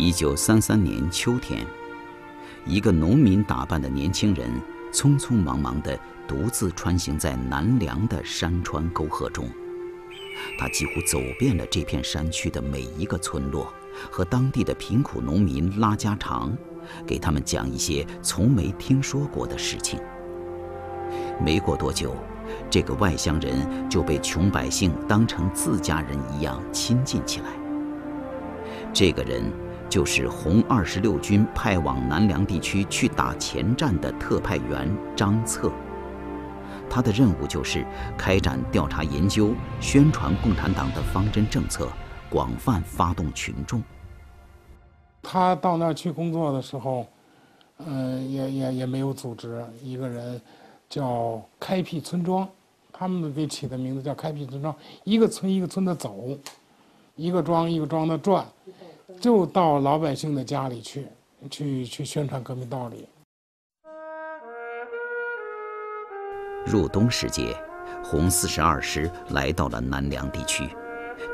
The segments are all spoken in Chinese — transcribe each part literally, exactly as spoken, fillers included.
一九三三年秋天，一个农民打扮的年轻人匆匆忙忙地独自穿行在南梁的山川沟壑中，他几乎走遍了这片山区的每一个村落，和当地的贫苦农民拉家常，给他们讲一些从没听说过的事情。没过多久，这个外乡人就被穷百姓当成自家人一样亲近起来。这个人就是红二十六军派往南梁地区去打前站的特派员张策。他的任务就是开展调查研究，宣传共产党的方针政策，广泛发动群众。他到那儿去工作的时候，嗯、呃，也也也没有组织，一个人叫开辟村庄，他们给起的名字叫开辟村庄，一个村一个村的走，一个庄一个庄的转，就到老百姓的家里去，去去宣传革命道理。入冬时节，红四十二师来到了南梁地区，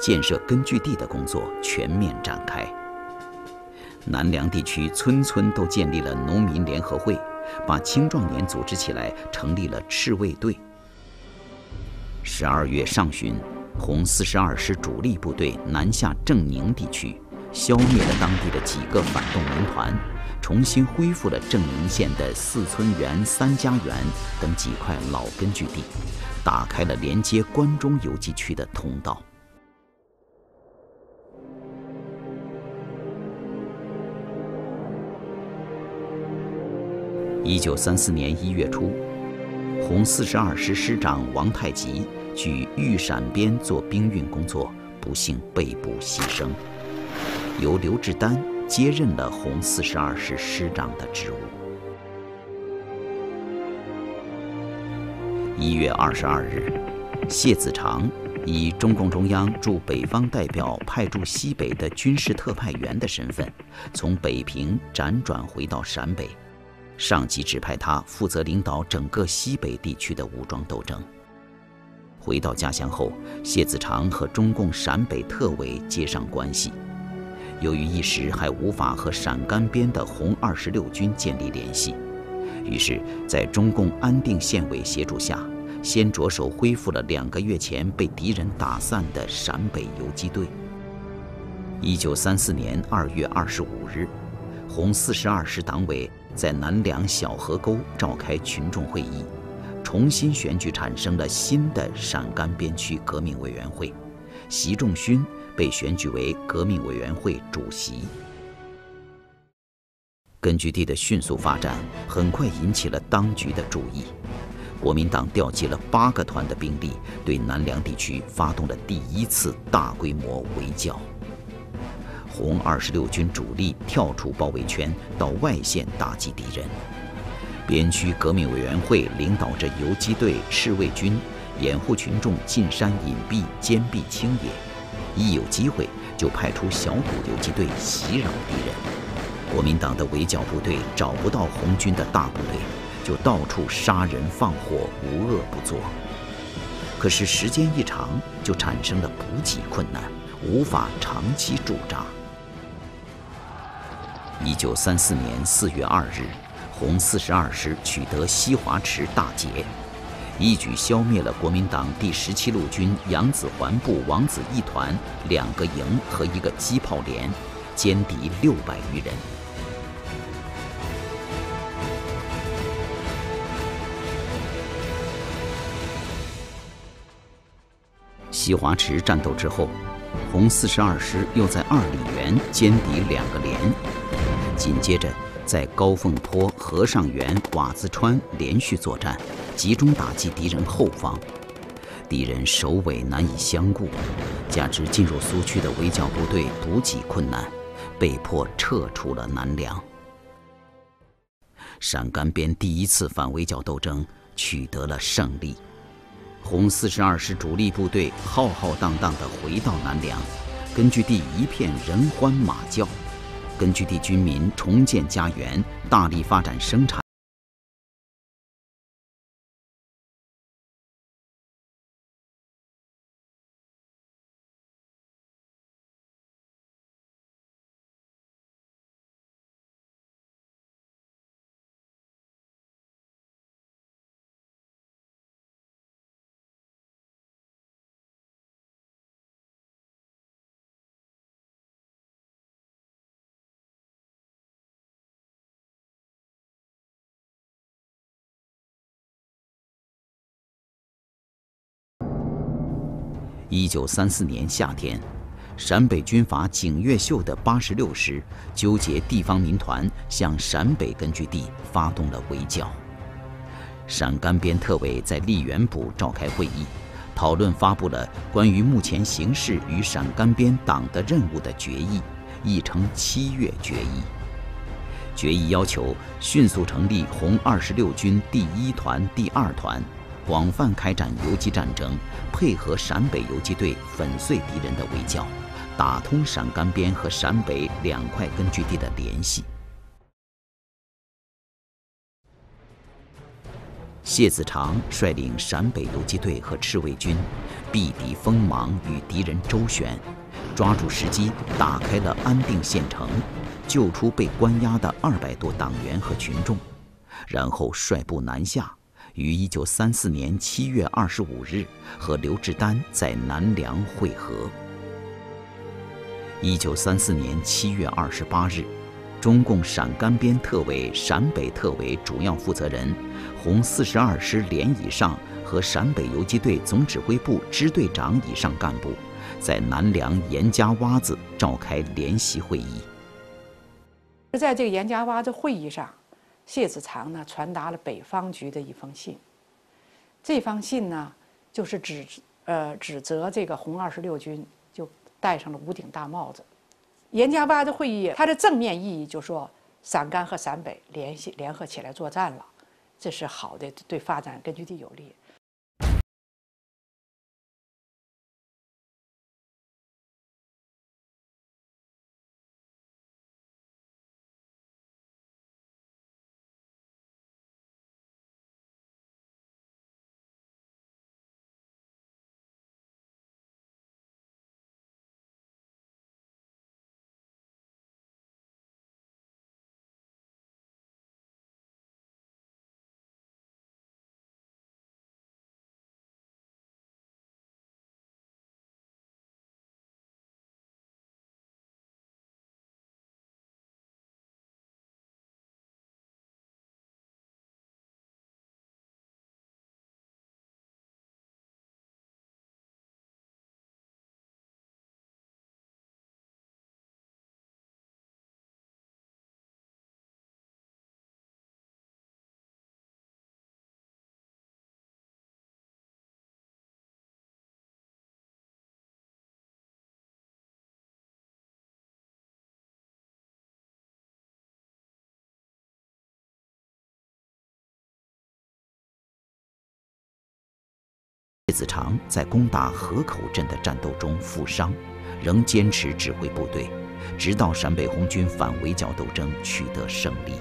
建设根据地的工作全面展开。南梁地区村村都建立了农民联合会，把青壮年组织起来，成立了赤卫队。十二月上旬，红四十二师主力部队南下正宁地区，消灭了当地的几个反动民团，重新恢复了正宁县的四村园、三家园等几块老根据地，打开了连接关中游击区的通道。一九三四年一月初，红四十二师师长王太吉去玉陕边做兵运工作，不幸被捕牺牲，由刘志丹接任了红四十二师师长的职务。一月二十二日，谢子长以中共中央驻北方代表派驻西北的军事特派员的身份，从北平辗转回到陕北，上级指派他负责领导整个西北地区的武装斗争。回到家乡后，谢子长和中共陕北特委接上关系。由于一时还无法和陕甘边的红二十六军建立联系，于是，在中共安定县委协助下，先着手恢复了两个月前被敌人打散的陕北游击队。一九三四年二月二十五日，红四十二师党委在南梁小河沟召开群众会议，重新选举产生了新的陕甘边区革命委员会，习仲勋被选举为革命委员会主席。根据地的迅速发展，很快引起了当局的注意。国民党调集了八个团的兵力，对南梁地区发动了第一次大规模围剿。红二十六军主力跳出包围圈，到外线打击敌人。边区革命委员会领导着游击队、赤卫军，掩护群众进山隐蔽、坚壁清野。一有机会就派出小股游击队袭扰敌人，国民党的围剿部队找不到红军的大部队，就到处杀人放火，无恶不作。可是时间一长，就产生了补给困难，无法长期驻扎。一九三四年四月二日，红四十二师取得西华池大捷。一举消灭了国民党第十七路军杨子环部王子义团两个营和一个机炮连，歼敌六百余人。西华池战斗之后，红四十二师又在二里园歼敌两个连，紧接着在高凤坡、和尚园、瓦子川连续作战，集中打击敌人后方，敌人首尾难以相顾，加之进入苏区的围剿部队补给困难，被迫撤出了南梁。陕甘边第一次反围剿斗争取得了胜利，红四十二师主力部队浩浩荡荡地回到南梁，根据地一片人欢马叫，根据地军民重建家园，大力发展生产。一九三四年夏天，陕北军阀景岳秀的八十六师纠结地方民团，向陕北根据地发动了围剿。陕甘边特委在历源堡召开会议，讨论发布了关于目前形势与陕甘边党的任务的决议，亦称七月决议。决议要求迅速成立红二十六军第一团、第二团，广泛开展游击战争，配合陕北游击队粉碎敌人的围剿，打通陕甘边和陕北两块根据地的联系。谢子长率领陕北游击队和赤卫军，避敌锋芒，与敌人周旋，抓住时机，打开了安定县城，救出被关押的二百多党员和群众，然后率部南下，于一九三四年七月二十五日和刘志丹在南梁会合。一九三四年七月二十八日。中共陕甘边特委、陕北特委主要负责人、红四十二师连以上和陕北游击队总指挥部支队长以上干部，在南梁严家洼子召开联席会议。在这个严家洼子会议上，谢子长呢传达了北方局的一封信，这封信呢就是指呃指责这个红二十六军就戴上了五顶大帽子。严家洼子会议，它的正面意义就说，陕甘和陕北联系联合起来作战了，这是好的，对发展根据地有利。谢子长在攻打河口镇的战斗中负伤，仍坚持指挥部队，直到陕北红军反围剿斗争取得胜利。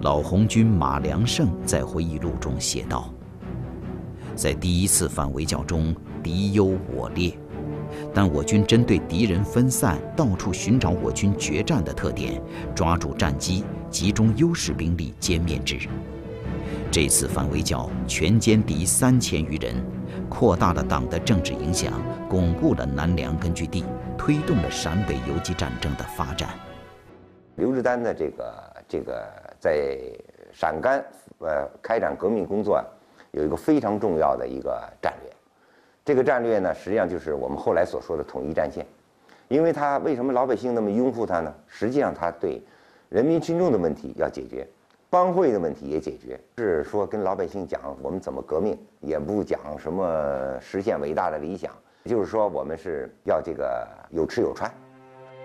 老红军马良胜在回忆录中写道：“在第一次反围剿中，敌优我劣，但我军针对敌人分散、到处寻找我军决战的特点，抓住战机，集中优势兵力歼灭之。”这次反围剿全歼敌三千余人，扩大了党的政治影响，巩固了南梁根据地，推动了陕北游击战争的发展。刘志丹的这个这个在陕甘呃开展革命工作，有一个非常重要的一个战略。这个战略呢，实际上就是我们后来所说的统一战线。因为他为什么老百姓那么拥护他呢？实际上他对人民群众的问题要解决。帮会的问题也解决，是说跟老百姓讲我们怎么革命，也不讲什么实现伟大的理想，就是说我们是要这个有吃有穿。